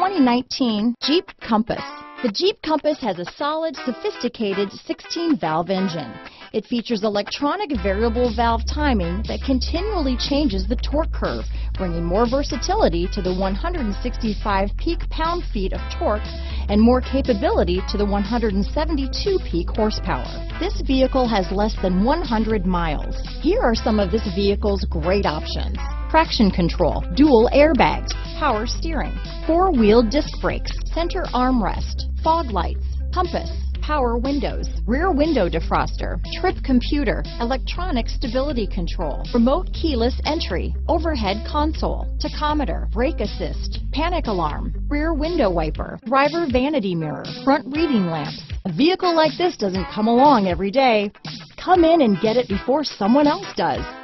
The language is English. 2019 Jeep Compass. The Jeep Compass has a solid, sophisticated 16-valve engine. It features electronic variable valve timing that continually changes the torque curve, bringing more versatility to the 165 peak pound-feet of torque and more capability to the 172 peak horsepower. This vehicle has less than 100 miles. Here are some of this vehicle's great options: traction control, dual airbags, power steering, four-wheel disc brakes, center armrest, fog lights, compass, power windows, rear window defroster, trip computer, electronic stability control, remote keyless entry, overhead console, tachometer, brake assist, panic alarm, rear window wiper, driver vanity mirror, front reading lamps. A vehicle like this doesn't come along every day. Come in and get it before someone else does.